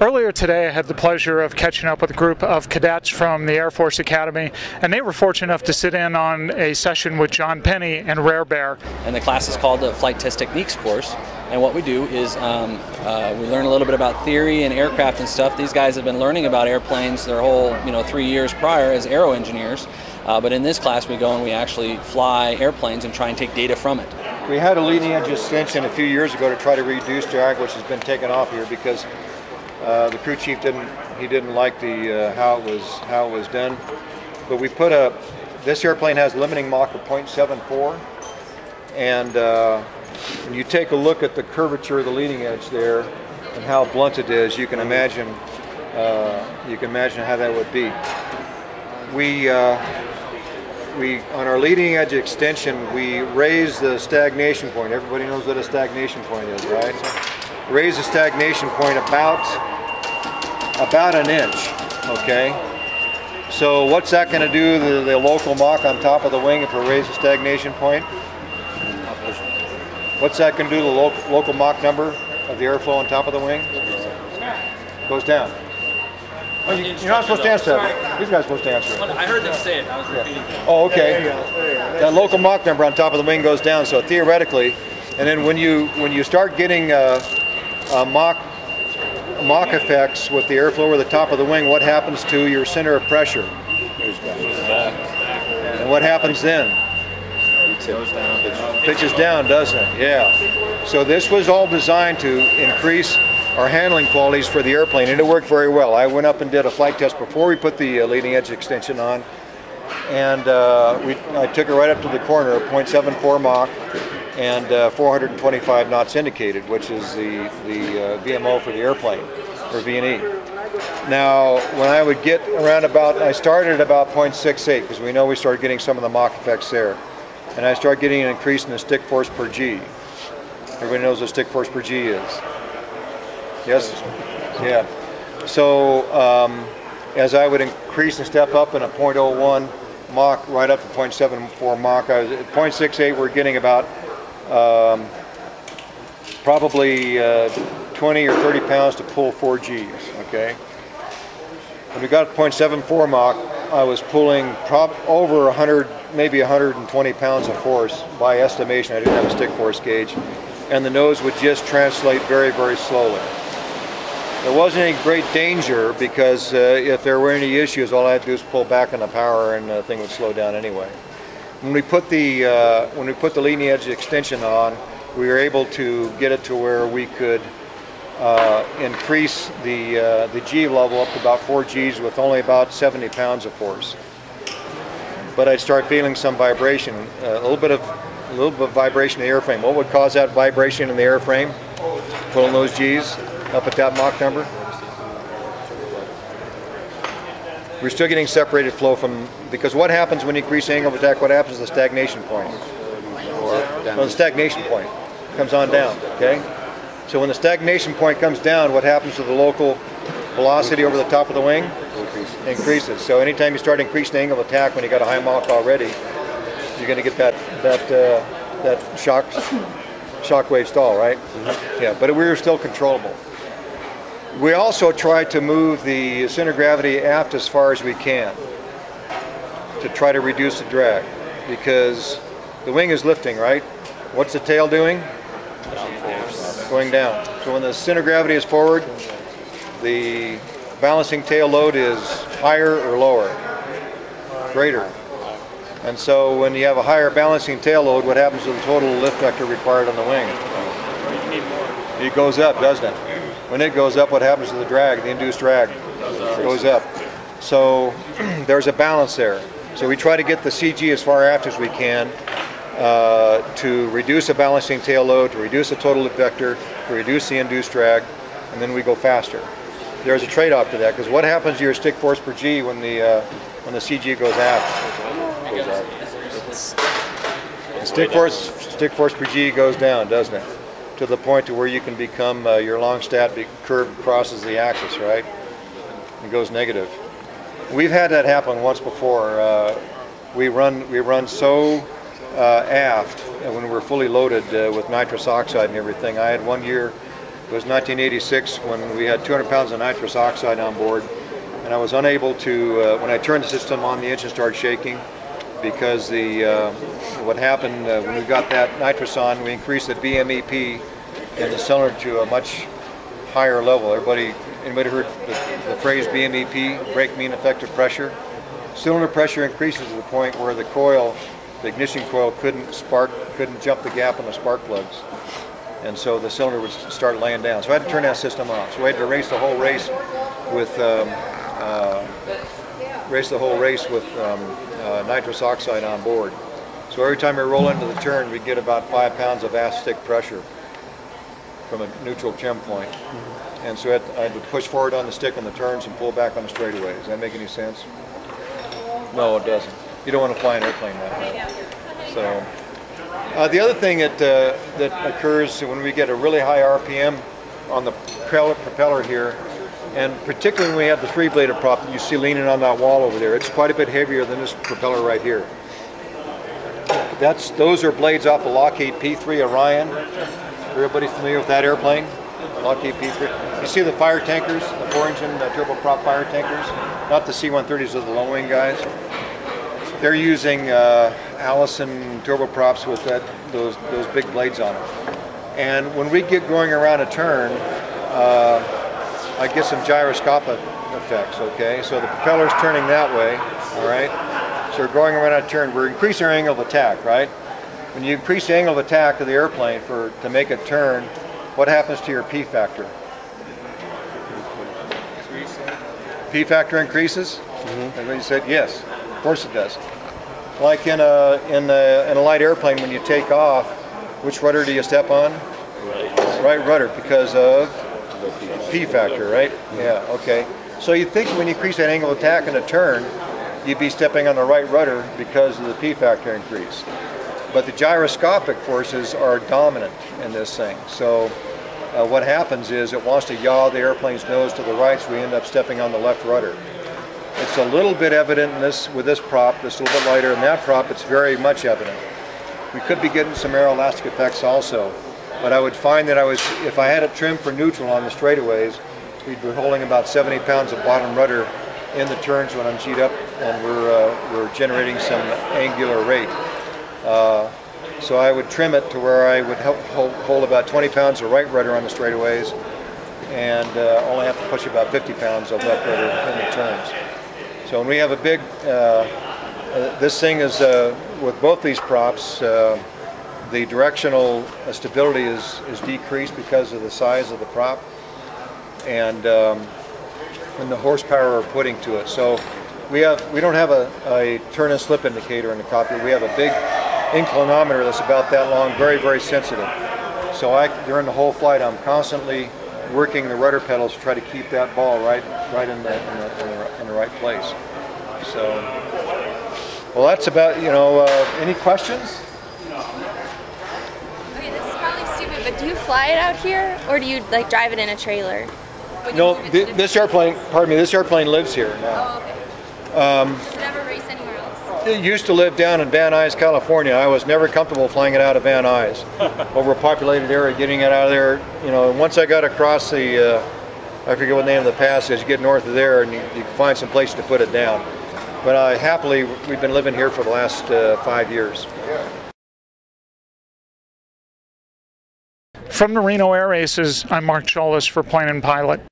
Earlier today I had the pleasure of catching up with a group of cadets from the Air Force Academy, and they were fortunate enough to sit in on a session with John Penny and Rare Bear. And the class is called the Flight Test Techniques course, and what we do is we learn a little bit about theory and aircraft and stuff. These guys have been learning about airplanes their whole 3 years prior as aero engineers, but in this class we go and we actually fly airplanes and try and take data from it. We had a leading edge extension a few years ago to try to reduce drag, which has been taken off here because the crew chief didn't like the how it was done. But we put a, this airplane has limiting Mach of 0.74, and when you take a look at the curvature of the leading edge there and how blunt it is, you can imagine how that would be. We on our leading edge extension, we raise the stagnation point. Everybody knows what a stagnation point is, right? Raise the stagnation point about an inch, okay? So what's that going to do to the local Mach on top of the wing if we raise the stagnation point? What's that going to do to the local Mach number of the airflow on top of the wing? Goes down. Well, you're not supposed to answer that. These guys are supposed to answer it. I heard them say it. I was repeating. Oh, okay. That local Mach number on top of the wing goes down, so theoretically, and then when you start getting Mach effects with the airflow over the top of the wing, what happens to your center of pressure? And what happens then? It pitches down, doesn't it? Yeah. So this was all designed to increase our handling qualities for the airplane, and it worked very well. I went up and did a flight test before we put the leading edge extension on, and I took it right up to the corner, 0.74 Mach, and 425 knots indicated, which is the VMO for the airplane, or V&E. Now, when I would get around about, I started at about 0.68, because we know we started getting some of the Mach effects there, and I started getting an increase in the stick force per G. Everybody knows what stick force per G is. Yes? Yeah. So, as I would increase and step up in a 0.01 Mach, right up to 0.74 Mach, I was at 0.68, we're getting about probably 20 or 30 pounds to pull 4 Gs, okay? When we got 0.74 Mach, I was pulling over 100, maybe 120 pounds of force by estimation. I didn't have a stick force gauge, and the nose would just translate very, very slowly. There wasn't any great danger because if there were any issues, all I had to do was pull back on the power and the thing would slow down anyway. When we put the leading edge extension on, we were able to get it to where we could increase the G level up to about 4 Gs with only about 70 pounds of force. But I'd start feeling some vibration, a little bit of vibration in the airframe. What would cause that vibration in the airframe? Pulling those Gs up at that Mach number. We're still getting separated flow from, because what happens when you increase angle of attack, what happens to the stagnation point? Well, the stagnation point comes on down, okay? So when the stagnation point comes down, what happens to the local velocity over the top of the wing? Increases. So anytime you start increasing the angle of attack when you got a high Mach already, you're gonna get that shockwave stall, right? Mm-hmm. Yeah, but we were still controllable. We also try to move the center of gravity aft as far as we can to try to reduce the drag, because the wing is lifting, right? What's the tail doing? Going down. So when the center of gravity is forward, the balancing tail load is higher or lower? Greater. And so when you have a higher balancing tail load, what happens to the total lift vector required on the wing? It goes up, doesn't it? When it goes up, what happens to the drag, the induced drag? Goes up. So there's a balance there. So we try to get the CG as far aft as we can to reduce the balancing tail load, to reduce the total lift vector, to reduce the induced drag, and then we go faster. There's a trade-off to that, because what happens to your stick force per G when the CG goes aft? Goes up. Stick force per G goes down, doesn't it? To the point to where you can become your Longstaff curve crosses the axis, right? It goes negative. We've had that happen once before. We run so aft when we're fully loaded with nitrous oxide and everything. I had one year was 1986 when we had 200 pounds of nitrous oxide on board, and I was unable to, when I turned the system on, the engine started shaking because the, what happened when we got that nitrous on, we increased the BMEP in the cylinder to a much higher level. Anybody heard the phrase BMEP, brake mean effective pressure? Cylinder pressure increases to the point where the coil, the ignition coil couldn't spark, couldn't jump the gap in the spark plugs. And so the cylinder would start laying down. So I had to turn that system off. So I had to race the whole race with nitrous oxide on board. So every time we roll into the turn, we get about 5 pounds of ass-stick pressure from a neutral chem point. And so I had to push forward on the stick on the turns and pull back on the straightaways. Does that make any sense? No, it doesn't. You don't want to fly an airplane that way. So. The other thing that, that occurs when we get a really high RPM on the propeller here, and particularly when we have the three-bladed prop that you see leaning on that wall over there, it's quite a bit heavier than this propeller right here. Those are blades off the Lockheed P3 Orion. Everybody familiar with that airplane? Lockheed P3. You see the fire tankers, the four-engine turboprop fire tankers? Not the C-130s or the low-wing guys. They're using Allison turboprops with those big blades on them. And when we get going around a turn, I get some gyroscopic effects, okay? So the propeller's turning that way, all right? So we're going around a turn. We're increasing our angle of attack, right? When you increase the angle of attack of the airplane to make a turn, what happens to your P factor? P factor increases? Mm-hmm. Everybody said yes. Of course it does. Like in a light airplane, when you take off, which rudder do you step on? Right rudder, because of P factor, right? Yeah, okay. So you think when you increase that angle of attack in a turn, you'd be stepping on the right rudder because of the P factor increase. But the gyroscopic forces are dominant in this thing. So what happens is it wants to yaw the airplane's nose to the right, so we end up stepping on the left rudder. It's a little bit evident in with this prop. It's a little bit lighter than that prop. It's very much evident. We could be getting some aeroelastic effects also, but I would find that if I had it trimmed for neutral on the straightaways, we'd be holding about 70 pounds of bottom rudder in the turns when I'm G'd up, and we're generating some angular rate. So I would trim it to where I would hold about 20 pounds of right rudder on the straightaways, and only have to push about 50 pounds of left rudder in the turns. So when we have a big, this thing is, with both these props, the directional stability is decreased because of the size of the prop and the horsepower we're putting to it. So we don't have a turn and slip indicator in the cockpit. We have a big inclinometer that's about that long, very, very sensitive. So during the whole flight, I'm constantly working the rudder pedals to try to keep that ball right in the right place. So, well, that's about, you know, any questions? Okay, this is probably stupid, but do you fly it out here, or do you like drive it in a trailer? No, this airplane, pardon me, this airplane lives here now. Oh, okay. You never race anywhere else? It used to live down in Van Nuys, California. I was never comfortable flying it out of Van Nuys. Overpopulated area, getting it out of there, you know, and once I got across the, I forget what the name of the pass is. You get north of there and you can find some place to put it down. But happily, we've been living here for the last 5 years. From the Reno Air Races, I'm Mark Chiolis for Plan and Pilot.